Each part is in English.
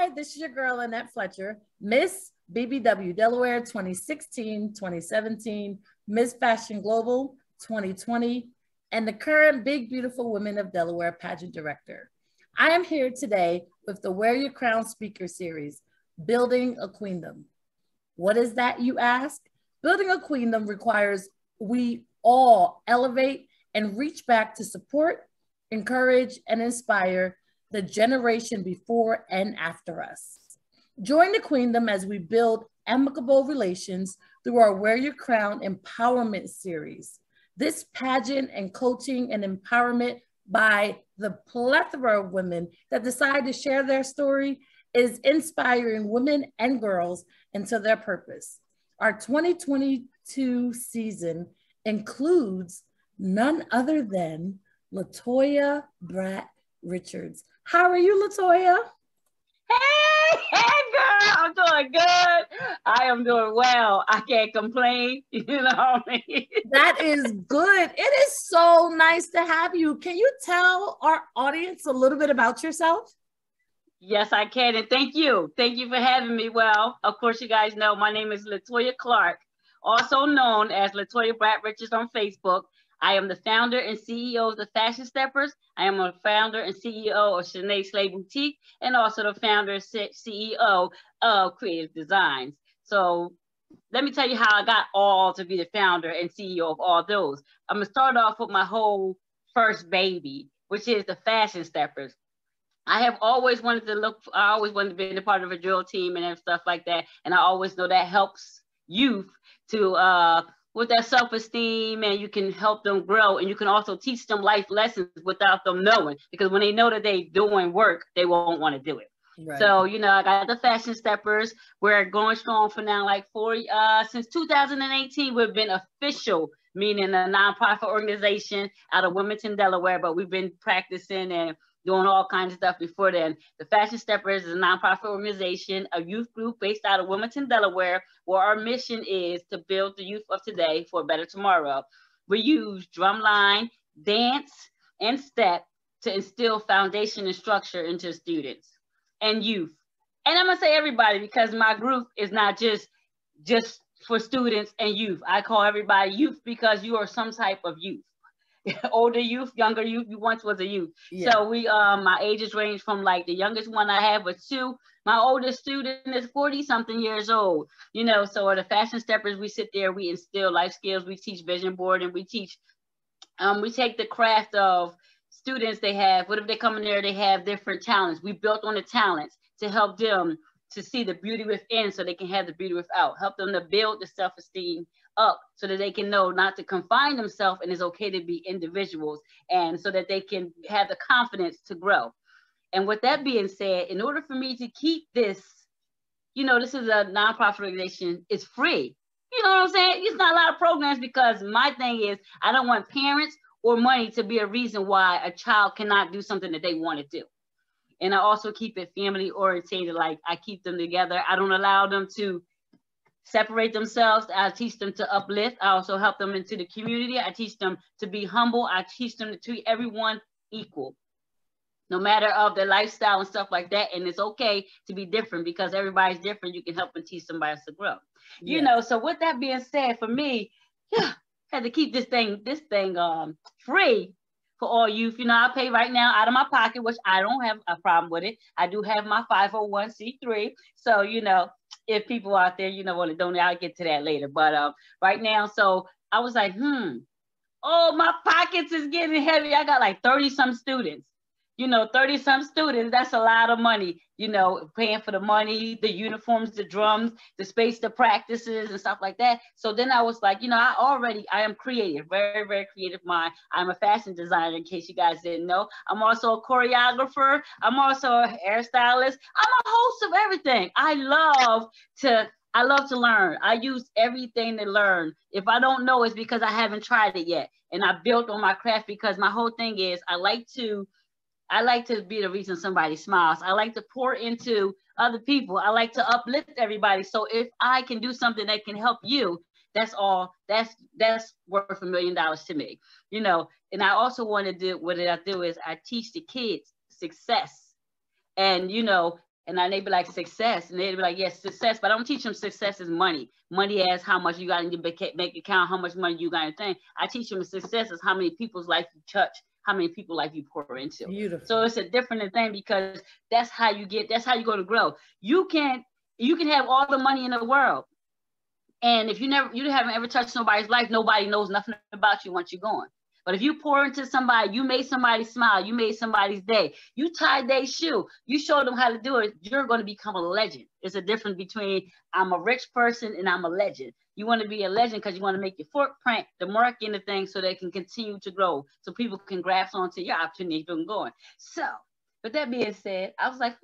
Hi, this is your girl, Annette Fletcher, Miss BBW Delaware 2016, 2017, Miss Fashion Global 2020, and the current Big Beautiful Women of Delaware pageant director. I am here today with the Wear Your Crown speaker series, Building a Queendom. What is that, you ask? Building a Queendom requires we all elevate and reach back to support, encourage, and inspire the generation before and after us. Join the Queendom as we build amicable relations through our Wear Your Crown Empowerment Series. This pageant and coaching and empowerment by the plethora of women that decide to share their story is inspiring women and girls into their purpose. Our 2022 season includes none other than LaToya Bratt-Richards. How are you, LaToya? Hey, girl, I'm doing good. I am doing well. I can't complain, you know what I mean? That is good. It is so nice to have you. Can you tell our audience a little bit about yourself? Yes, I can, and thank you. Thank you for having me. Well, of course, you guys know my name is LaToya Clark, also known as LaToya Bratt-Richards on Facebook. I am the founder and CEO of the Fashion Steppers. I am a founder and CEO of Shana Slay Boutique, and also the founder and CEO of Creative Designs. So let me tell you how I got all to be the founder and CEO of all those. I'm gonna start off with my whole first baby, which is the Fashion Steppers. I always wanted to be a part of a drill team and stuff like that. And I always know that helps youth to, with their self-esteem, and you can help them grow, and you can also teach them life lessons without them knowing, because when they know that they're doing work, they won't want to do it. Right. So, you know, I got the Fashion Steppers. We're going strong for now, like since 2018, we've been official, meaning a nonprofit organization out of Wilmington, Delaware, but we've been practicing and doing all kinds of stuff before then. The Fashion Steppers is a nonprofit organization, a youth group based out of Wilmington, Delaware, where our mission is to build the youth of today for a better tomorrow. We use drumline, dance, and step to instill foundation and structure into students and youth. And I'm gonna say everybody, because my group is not just for students and youth. I call everybody youth, because you are some type of youth. Older youth, younger youth, you once was a youth. Yeah. So we, my ages range from like the youngest one I had was 2. My oldest student is 40 something years old, you know. So the Fashion Steppers, we sit there, we instill life skills, we teach vision board, and we teach, we take the craft of students they have. What if they come in there, they have different talents. We built on the talents to help them to see the beauty within, so they can have the beauty without. Help them to build the self-esteem up, so that they can know not to confine themselves, and it's okay to be individuals, and so that they can have the confidence to grow. And with that being said, in order for me to keep this, you know, this is a nonprofit organization, it's free. You know what I'm saying? It's not a lot of programs, because my thing is, I don't want parents or money to be a reason why a child cannot do something that they want to do. And I also keep it family oriented, like I keep them together. I don't allow them to separate themselves. I teach them to uplift. I also help them into the community. I teach them to be humble. I teach them to treat everyone equal, no matter of their lifestyle and stuff like that. And it's okay to be different, because everybody's different. You can help and teach somebody else to grow. Yeah. You know, so with that being said, for me, yeah, I had to keep this thing free for all youth. You know, I pay right now out of my pocket, which I don't have a problem with it. I do have my 501c3. So, you know, if people out there, you know, want to donate, I'll get to that later. But right now, so I was like, oh, my pockets is getting heavy. I got like 30-some students. You know, 30-some students, that's a lot of money, you know, paying for the money, the uniforms, the drums, the space, the practices, and stuff like that. So then I was like, you know, I am creative, very, very creative mind. I'm a fashion designer, in case you guys didn't know. I'm also a choreographer. I'm also a hairstylist. I'm a host of everything. I love to learn. I use everything to learn. If I don't know, it's because I haven't tried it yet. And I built on my craft, because my whole thing is I like to be the reason somebody smiles. I like to pour into other people. I like to uplift everybody. So if I can do something that can help you, that's all. That's worth $1 million to me, you know. And I also want to do, what I do is I teach the kids success, and you know, And they'd be like, success. And they'd be like, yes, success. But I don't teach them success is money. Money is how much you got in your bank account, how much money you got in thing. I teach them success is how many people's life you touch, how many people like you pour into. Beautiful. So it's a different thing because that's how you get, that's how you're going to grow. You can have all the money in the world. And if you haven't ever touched nobody's life, nobody knows nothing about you once you're gone. But if you pour into somebody, you made somebody smile, you made somebody's day, you tied their shoe, you showed them how to do it, you're going to become a legend. It's a difference between I'm a rich person and I'm a legend. You want to be a legend because you want to make your footprint, the mark in the thing so they can continue to grow, so people can grasp onto your opportunity from going. So, with that being said, I was like,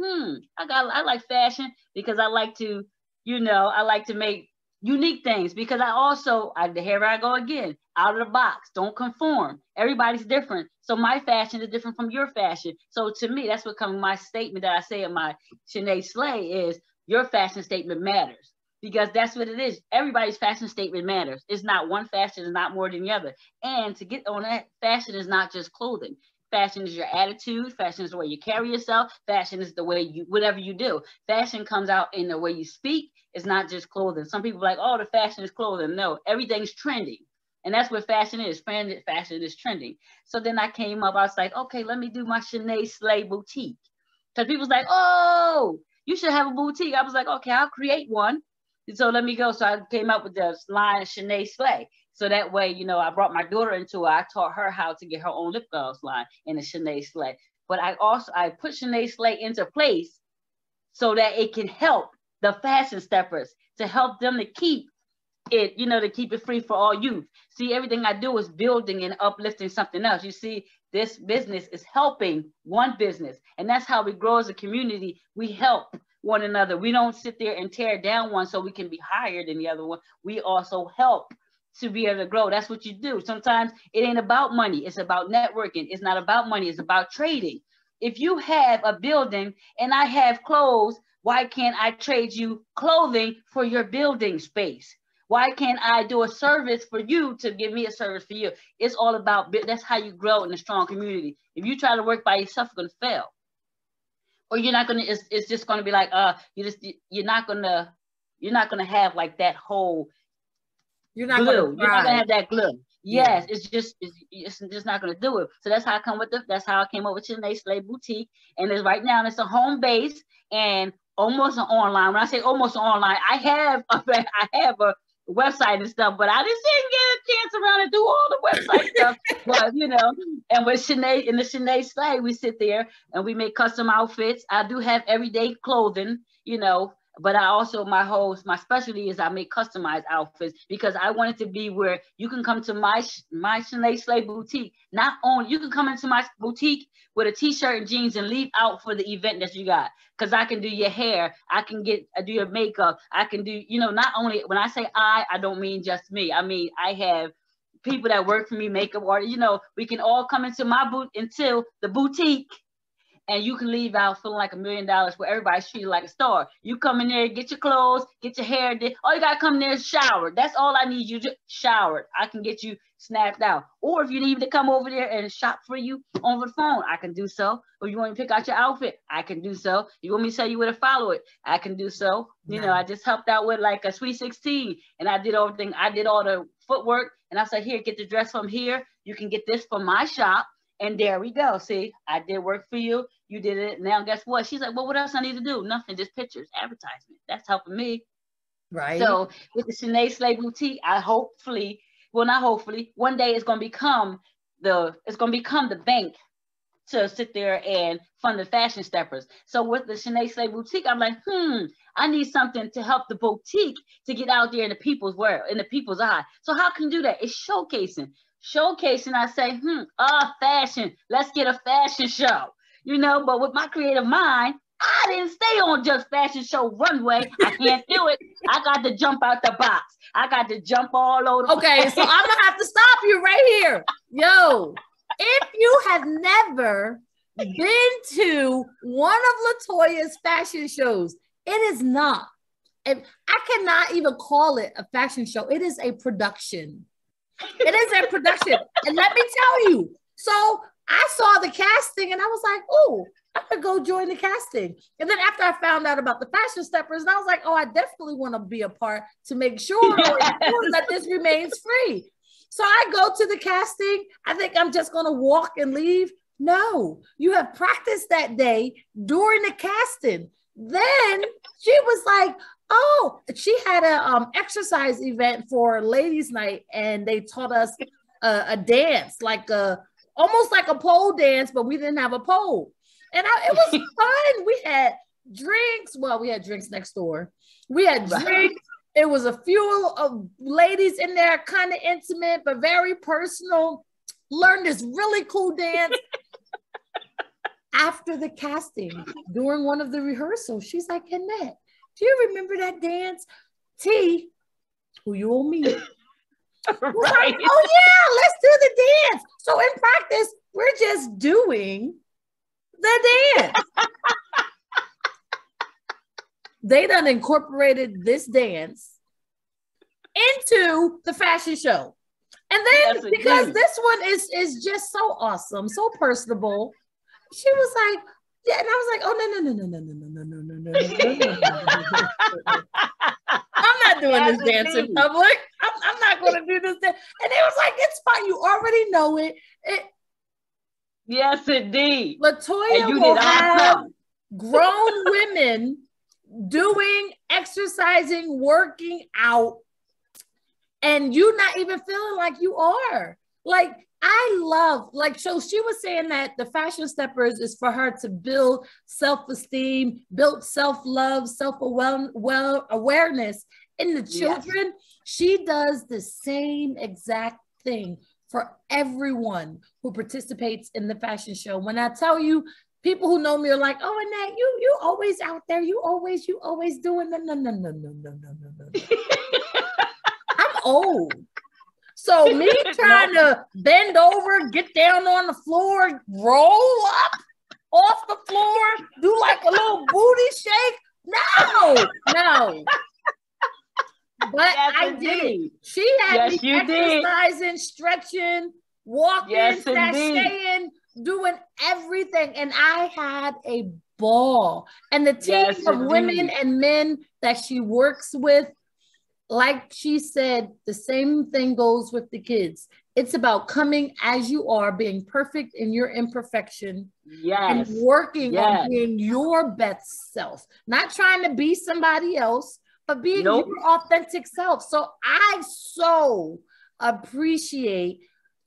I like fashion because I like to, I like to make unique things because here I go again, out of the box, don't conform. Everybody's different. So my fashion is different from your fashion. So to me, that's what comes my statement that I say in my Shana Slay is your fashion statement matters because that's what it is. Everybody's fashion statement matters. It's not one fashion is not more than the other. And to get on that, fashion is not just clothing. Fashion is your attitude. Fashion is the way you carry yourself. Fashion is the way you, whatever you do. Fashion comes out in the way you speak. It's not just clothing. Some people are like, oh, the fashion is clothing. No, everything's trending. And that's what fashion is. Fashion is trending. So then I came up, I was like, okay, let me do my Shana Slay Boutique. Because people's like, oh, you should have a boutique. I was like, okay, I'll create one. And so let me go. So I came up with the line Shana Slay. So that way, I brought my daughter into it. I taught her how to get her own lip gloss line in the Shana Slay. But I put Shana Slay into place so that it can help the fashion steppers, to help them to keep it, to keep it free for all youth. See, everything I do is building and uplifting something else. You see, this business is helping one business. And that's how we grow as a community. We help one another. We don't sit there and tear down one so we can be higher than the other one. We also help to be able to grow. That's what you do. Sometimes it ain't about money. It's about networking. It's not about money. It's about trading. If you have a building and I have clothes, why can't I trade you clothing for your building space? Why can't I do a service for you to give me a service for you? It's all about, that's how you grow in a strong community. If you try to work by yourself, you're gonna fail. Or you're not gonna, it's just gonna be like, you're not gonna have like that whole, you're not gonna have that glue. Yes, yeah. it's just not gonna do it. So that's how I come with that's how I came up with Shana Slay Boutique, and it's right now. It's a home base and almost an online. When I say almost online, I have a website and stuff, but I didn't get a chance around and do all the website stuff. But and with Shana in the Shana Slay, we sit there and we make custom outfits. I do have everyday clothing, But I also, my specialty is I make customized outfits because I want it to be where you can come to my Shana Slay Boutique. Not only, you can come into my boutique with a t-shirt and jeans and leave out for the event that you got. Because I can do your hair, I do your makeup, I can do, not only, when I say I don't mean just me. I mean, I have people that work for me, makeup artists, we can all come into into the boutique. And you can leave out feeling like $1 million where everybody's treated like a star. You come in there, get your clothes, get your hair did. All you got to come in there is showered. That's all I need you to showered. I can get you snapped out. Or if you need to come over there and shop for you over the phone, I can do so. Or you want me to pick out your outfit, I can do so. You want me to tell you where to follow it, I can do so. I just helped out with like a Sweet 16 and I did everything. I did all the footwork and I said, here, get the dress from here. You can get this from my shop. And there we go. See, I did work for you. You did it. Now, guess what? She's like, well, what else I need to do? Nothing, just pictures, advertisement. That's helping me. Right. So with the Shana Slay Boutique, I hopefully, well, not hopefully, one day it's going to become the bank to sit there and fund the fashion steppers. So with the Shana Slay Boutique, I'm like, I need something to help the boutique to get out there in the people's world, in the people's eye. So how can you do that? It's showcasing. Showcasing, I say, fashion. Let's get a fashion show, But with my creative mind, I didn't stay on just fashion show runway. I can't do it. I got to jump out the box. I got to jump all over. Okay, so I'm gonna have to stop you right here, yo. If you have never been to one of LaToya's fashion shows, it is not. And I cannot even call it a fashion show. It is a production. It is a production. And let me tell you, so I saw the casting and I was like, oh, I'm gonna go join the casting. And then after I found out about the Fashion Steppers, and I was like, oh, I definitely want to be a part to make sure that this remains free. So I go to the casting. I think I'm just gonna walk and leave. No, you have practiced that day during the casting. Then she was like, oh, she had a exercise event for ladies' night, and they taught us a dance, like almost like a pole dance, but we didn't have a pole. And it was fun. We had drinks. Well, we had drinks next door. We had drinks. It was a few of ladies in there, kind of intimate, but very personal. Learned this really cool dance. After the casting, during one of the rehearsals, she's like, Annette, do you remember that dance? T, who you owe me. Right. Like, oh yeah, let's do the dance. So in practice, we're just doing the dance. They done incorporated this dance into the fashion show. And then because this one is just so awesome, so personable, she was like, yeah, and I was like, oh no. I'm not doing this dance in public. I'm not gonna do this dance. And it was like, it's fine, you already know it. Yes, indeed. LaToya will have grown women doing, exercising, working out, and you not even feeling like you are. Like, I love, like, so she was saying that the Fashion Steppers is for her to build self-esteem, build self-love, self-awareness in the children. Yes. She does the same exact thing for everyone who participates in the fashion show. When I tell you, people who know me are like, oh, Annette, you always out there. You always doing the no. I'm old. So me trying to bend over, get down on the floor, roll up off the floor, do like a little booty shake. No. But yes, I did. She had me exercising, stretching, walking, sashaying, doing everything. And I had a ball. And the team of women and men that she works with, like she said, the same thing goes with the kids. It's about coming as you are, being perfect in your imperfection, and working on being your best self. Not trying to be somebody else, but being your authentic self. So I so appreciate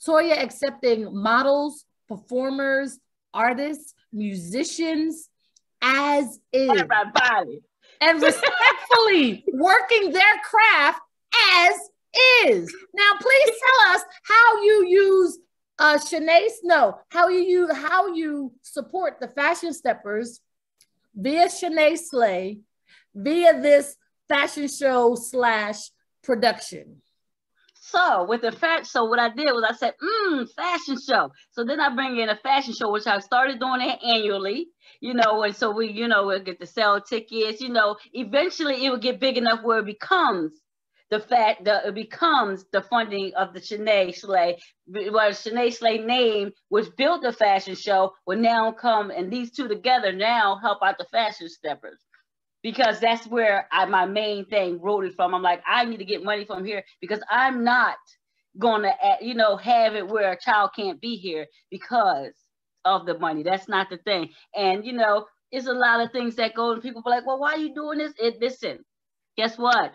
Toya accepting models, performers, artists, musicians as is. Everybody. And respectfully working their craft as is. Now, please tell us how you use how you support the Fashion Steppers via Shana Slay, via this fashion show / production. So with the so what I did was I said, fashion show. So then I bring in a fashion show, which I started doing it annually, and so we, we'll get to sell tickets, eventually it will get big enough where it becomes the funding of the Shana Slay, well, Shana Slay name, which built the fashion show, will now come, and these two together now help out the Fashion Steppers. Because that's where my main thing rooted from. I'm like, I need to get money from here because I'm not gonna, have it where a child can't be here because of the money. That's not the thing. And it's a lot of things that go, and people be like, well, why are you doing this? Listen, guess what?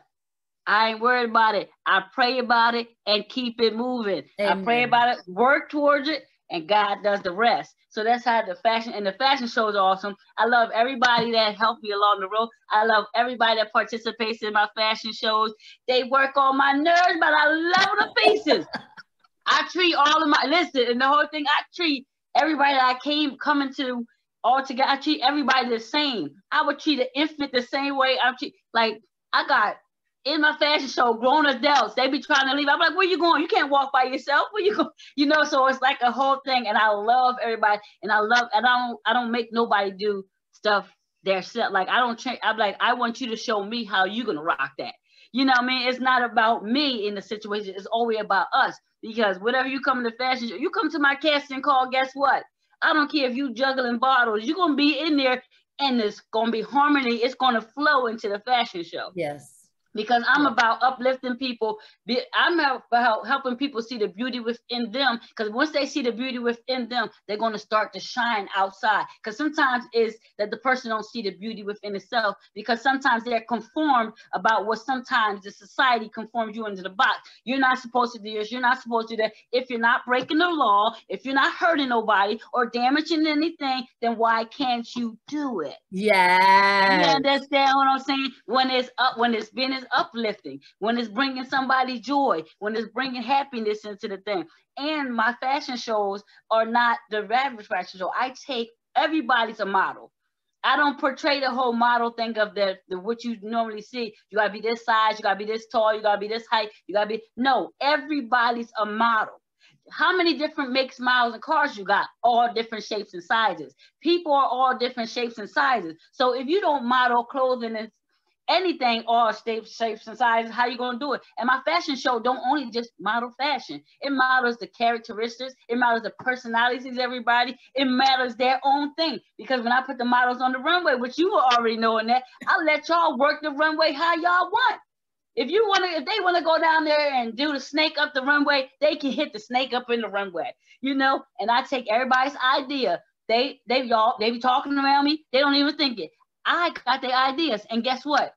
I ain't worried about it. I pray about it and keep it moving. Amen. I pray about it, work towards it, and God does the rest. So that's how the fashion show is awesome. I love everybody that helped me along the road. I love everybody that participates in my fashion shows. They work on my nerves, but I love them to pieces. I treat all of my, and the whole thing, I treat everybody that I coming to all together. I treat everybody the same. I would treat an infant the same way. I got in my fashion show, grown adults, they be trying to leave. I'm like, where you going? You can't walk by yourself. Where you going? So it's like a whole thing. And I love everybody. And I don't make nobody do stuff themselves. Like, I don't change. I'm like, I want you to show me how you're going to rock that. You know what I mean? It's not about me in the situation. It's always about us. Because whenever you come to fashion show, you come to my casting call, guess what? I don't care if you juggling bottles, you're going to be in there and it's going to be harmony. It's going to flow into the fashion show. Yes. Because I'm about uplifting people. I'm about helping people see the beauty within them. Because once they see the beauty within them, they're going to start to shine outside. Because sometimes it's that the person don't see the beauty within itself. Because sometimes they're conformed about what sometimes the society conforms you into the box. You're not supposed to do this. You're not supposed to do that. If you're not breaking the law, if you're not hurting nobody or damaging anything, then why can't you do it? Yeah. You understand what I'm saying? When it's business, uplifting, when it's bringing somebody joy, when it's bringing happiness into the thing. And my fashion shows are not the average fashion show. I take everybody's a model. I don't portray the whole model thing of the what you normally see. You gotta be this size, you gotta be this tall, you gotta be this height, you gotta be, no, everybody's a model. How many different makes, miles, and cars you got? All different shapes and sizes. People are all different shapes and sizes. So if you don't model clothing and anything, all shapes and sizes, how you gonna do it? And my fashion show don't only just model fashion. It models the characteristics, it models the personalities of everybody, it models their own thing. Because when I put the models on the runway, which you were already knowing that, I let y'all work the runway how y'all want. If they wanna go down there and do the snake up the runway, they can hit the snake up in the runway, you know? And I take everybody's idea. They be talking around me, they don't even think it. I got their ideas, and guess what?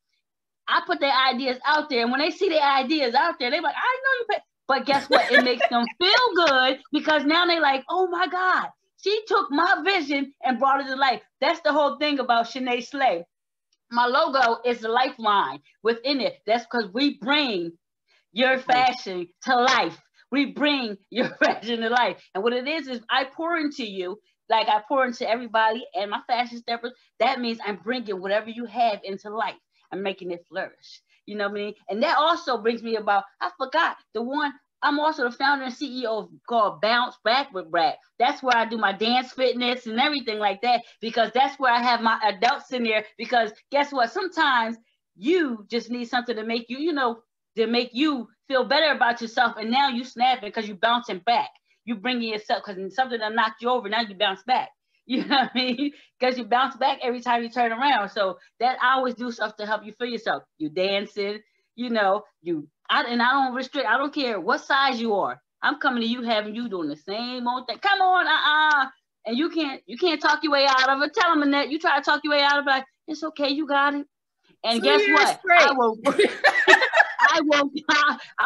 I put their ideas out there, and when they see their ideas out there, they're like, I know you pay. But guess what? It makes them feel good, because now they're like, oh my God, she took my vision and brought it to life. That's the whole thing about Shana Slay. My logo is the lifeline within it. That's because we bring your fashion to life. We bring your fashion to life. And what it is I pour into you. Like I pour into everybody and my fashion steppers, that means I'm bringing whatever you have into life. I'm making it flourish. You know what I mean? And that also brings me about, I forgot the one, I'm also the founder and CEO called Bounce Back with Bratt. That's where I do my dance fitness and everything like that, because that's where I have my adults in there, because guess what? Sometimes you just need something to make you, to make you feel better about yourself. And now you snapping because you're bouncing back. You bring it yourself, because something that knocked you over, now you bounce back. You know what I mean? Because you bounce back every time you turn around. So that, I always do stuff to help you feel yourself. You dancing, I don't restrict. I don't care what size you are. I'm coming to you, having you doing the same old thing. Come on, and you can't talk your way out of it. Tell them, Annette, you try to talk your way out of it. Like, it's okay, you got it. And guess what? I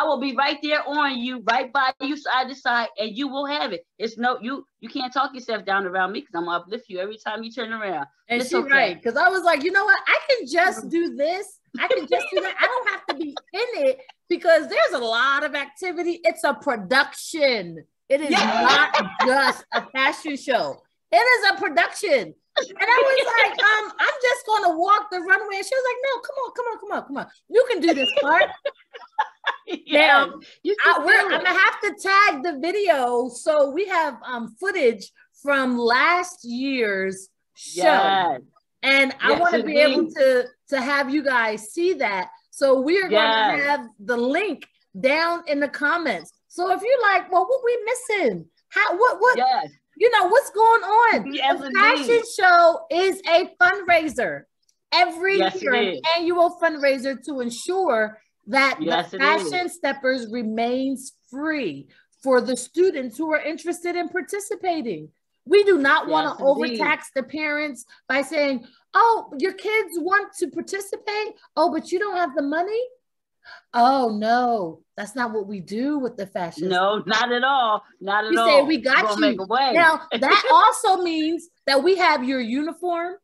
will be right there on you, right by you side to side, and you will have it. It's you can't talk yourself down around me, because I'm gonna uplift you every time you turn around. And it's okay. Right, because I was like, you know what? I can just do this. I can just do that. I don't have to be in it, because there's a lot of activity. It's a production. It is not just a fashion show. It is a production. And I was like, I'm just going to walk the runway. And she was like, no, come on. You can do this part. Yeah, I'm going to have to tag the video. So we have footage from last year's show. Yes. And I want to be able to have you guys see that. So we are going to have the link down in the comments. So if you're like, well, what we missing? What? What's going on? The fashion show is a fundraiser every year, an annual fundraiser to ensure that the Fashion Steppers remains free for the students who are interested in participating. We do not want to overtax the parents by saying, oh, your kids want to participate. Oh, but you don't have the money. Oh no, that's not what we do with the fashion. No, not at all. Not at all. We say we got you. Now that also means that we have your uniform.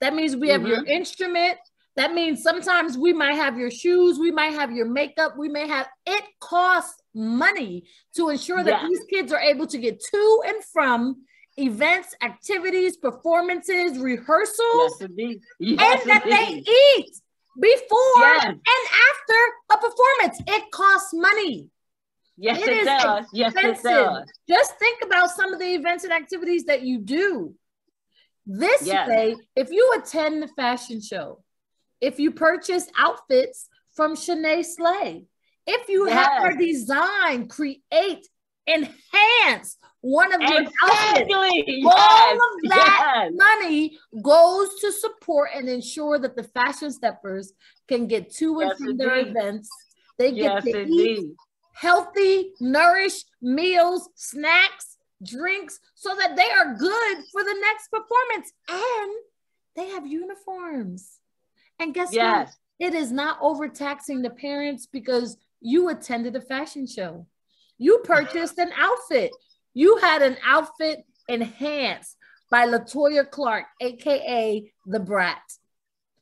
That means we have your instrument. That means sometimes we might have your shoes. We might have your makeup. We may have, it costs money to ensure that these kids are able to get to and from events, activities, performances, rehearsals, and that they eat before and after a performance. It costs money. Yes, it does. Yes, it does. Just think about some of the events and activities that you do. This way, if you attend the fashion show, if you purchase outfits from Shana Slay, if you have her design, create, enhance, one of your outfits. All of that money goes to support and ensure that the Fashion Steppers can get to and from their events. They get to eat healthy, nourished meals, snacks, drinks, so that they are good for the next performance. And they have uniforms. And guess what? It is not overtaxing the parents because you attended a fashion show. You purchased an outfit. You had an outfit enhanced by LaToya Clark, AKA the Brat.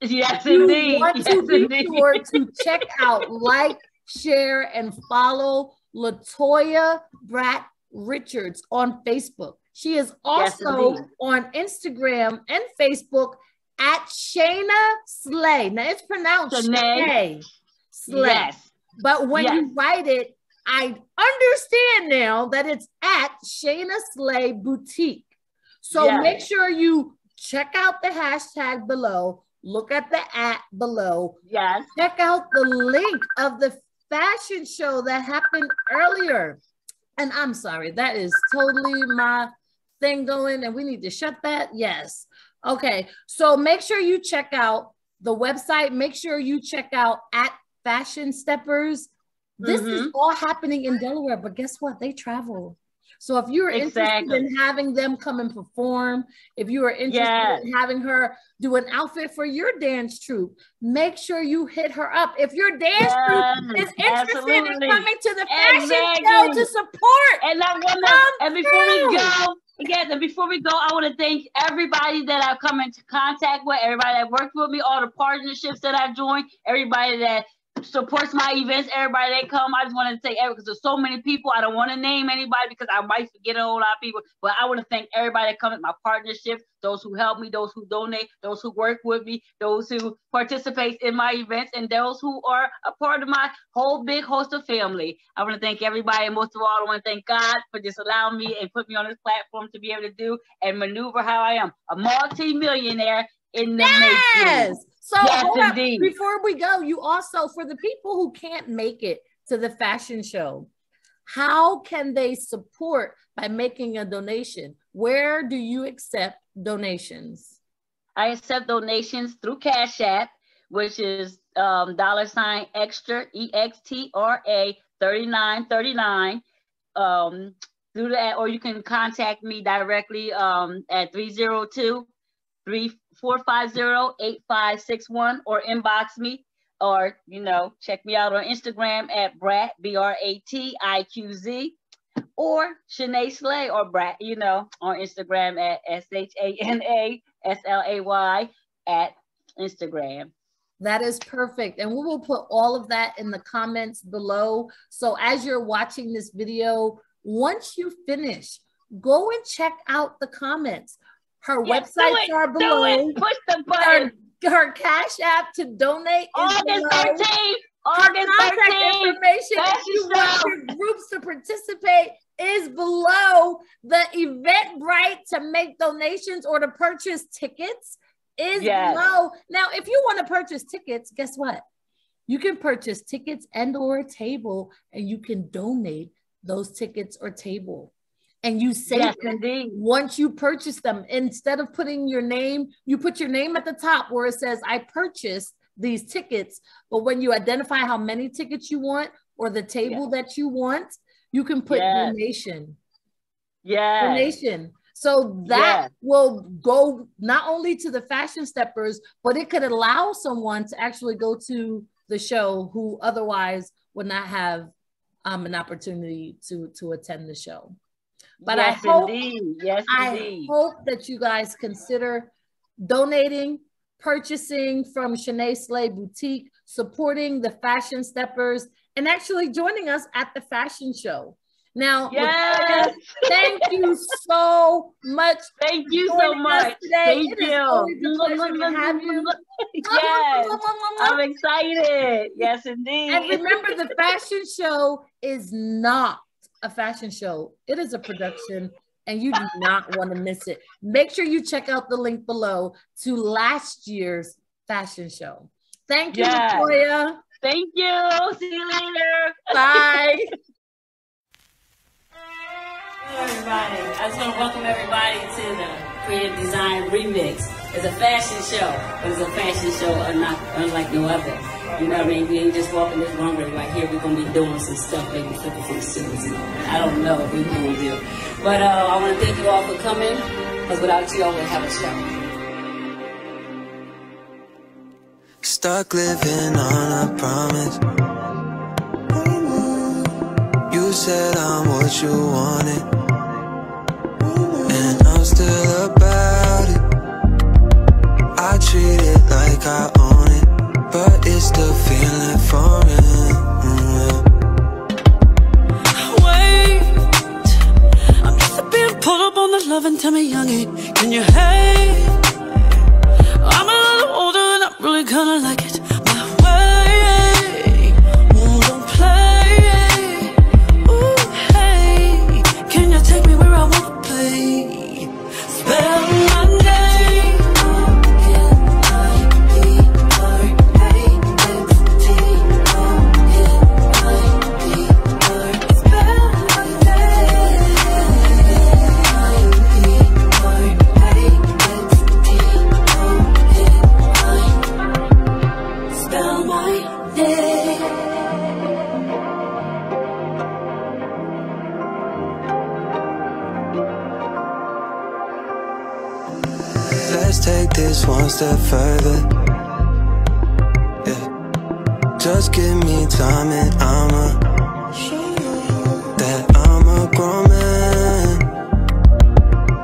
Yes, indeed. You want to be sure to check out, like, share, and follow LaToya Bratt-Richards on Facebook. She is also on Instagram and Facebook at Shana Slay. Now it's pronounced Shana Slay. Yes. But when you write it, I understand now that it's at Shana Slay Boutique. So make sure you check out the hashtag below. Look at the at below. Yes. Check out the link of the fashion show that happened earlier. And I'm sorry, that is totally my thing going and we need to shut that. Yes. Okay. So make sure you check out the website. Make sure you check out at Fashion Steppers. This is all happening in Delaware, but guess what? They travel. So if you're interested in having them come and perform, if you are interested in having her do an outfit for your dance troupe, make sure you hit her up. If your dance troupe is interested in coming to the fashion show to support. And I want to, before we go, I want to thank everybody that I've come into contact with, everybody that worked with me, all the partnerships that I joined, everybody that supports my events, everybody that come. I just want to say because there's so many people. I don't want to name anybody because I might forget a whole lot of people, but I want to thank everybody that comes at my partnerships, those who help me, those who donate, those who work with me, those who participate in my events, and those who are a part of my whole big host of family. I want to thank everybody, and most of all, I want to thank God for just allowing me and put me on this platform to be able to do and maneuver how I am. A multi-millionaire in the making. So before we go, you also, for the people who can't make it to the fashion show, how can they support by making a donation? Where do you accept donations? I accept donations through Cash App, which is $extra, EXTRA 3939. Do that, or you can contact me directly at 302-345-08561 or inbox me, or you know, check me out on Instagram at Bratt, BRATIQZ, or Shanae Slay or Bratt, you know, on Instagram at ShanaSlay at Instagram. That is perfect. And we will put all of that in the comments below. So as you're watching this video, once you finish, go and check out the comments. Her websites are below. Push the button. Her Cash App to donate. August 13th. August 13th. Information if you want your groups to participate is below. The Eventbrite to make donations or to purchase tickets is below. Now, if you want to purchase tickets, guess what? You can purchase tickets and or a table, and you can donate those tickets or table. And you save them once you purchase them. Instead of putting your name, you put your name at the top where it says, I purchased these tickets. But when you identify how many tickets you want or the table that you want, you can put donation. Donation. So that will go not only to the Fashion Steppers, but it could allow someone to actually go to the show who otherwise would not have an opportunity to attend the show. But I hope that you guys consider donating, purchasing from Shanae Slay Boutique, supporting the Fashion Steppers, and actually joining us at the fashion show. Now, thank you so much. Thank you so much. Thank you. I'm excited. Yes, indeed. And remember, the fashion show is not a fashion show. It is a production and you do not want to miss it. Make sure you check out the link below to last year's fashion show. Thank you, LaToya. Thank you. See you later. Bye. Hello everybody, I just want to welcome everybody to the Creative Design Remix. It's a fashion show, but it's a fashion show unlike no other. You know what I mean? We ain't just walking this runway right here. We're going to be doing some stuff, maybe flipping some suits. I don't know what we're going to do. But I want to thank you all for coming, because without you, I wouldn't have a show. Stuck living on a promise. You said I'm what you wanted, and I'm still about it. I treat it like I own it, but it's the feeling foreign. Wait, I'm just being pulled up on the love and tell me, youngie, can you hate? Really gonna like it my way. Ooh, don't play. Ooh, hey, can you take me where I wanna be? Spell my name. Take this one step further, yeah. Just give me time and I'm a grown man.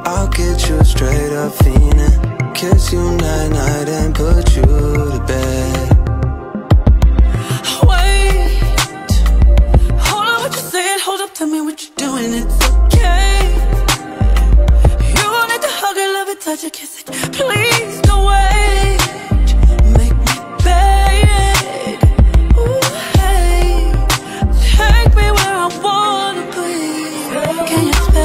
I'll get you straight up fiending, kiss you night night and put you to bed. Wait, hold on what you said, hold up, tell me what you're doing, it's okay. You wanted to hug it, love it, touch it, kiss it. Please don't wait, make me beg. Ooh, hey, take me where I wanna be. Can you spell it?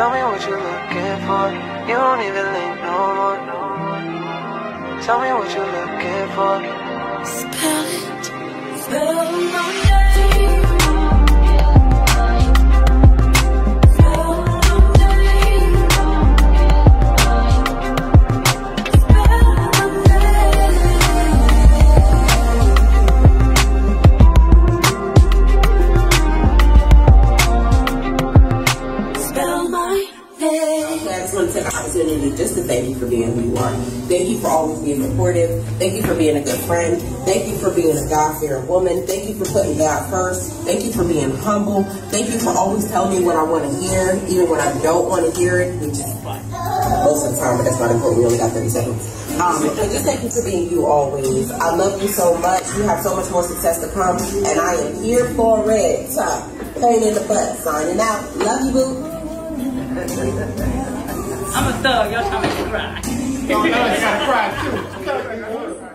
Tell me what you're looking for. You don't even lean no more. Tell me what you're looking for. Spell it. Spell my name. Just to thank you for being who you are. Thank you for always being supportive. Thank you for being a good friend. Thank you for being a God-fearing woman. Thank you for putting God first. Thank you for being humble. Thank you for always telling me what I want to hear, even when I don't want to hear it, which is fun most of the time, but that's not important. We only got 30 seconds. Just thank you for being you always. I love you so much. You have so much more success to come, and I am here for it. So, pain in the butt, signing out. Love you, boo. I'm a thug, y'all trying to make me cry. No, no, you gotta cry too.